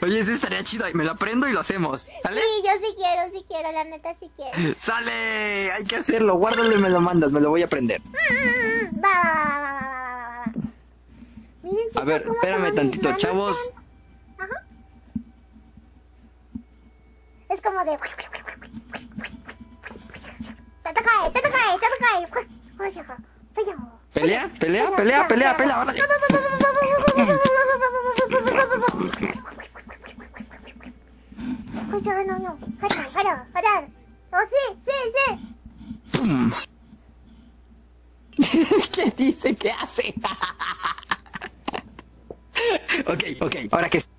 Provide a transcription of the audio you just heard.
Oye, ese estaría chido. Me la prendo y lo hacemos. ¿Sale? Sí, yo sí quiero, la neta sí quiero. ¡Sale! Hay que hacerlo. Guárdalo y me lo mandas. Me lo voy a prender. Va. Miren, chicos, a ver, espérame tantito, manos, chavos. Ajá. Es como de... Pelea. Sí. ¿Qué dice? ¿Qué hace? Ok, ahora que...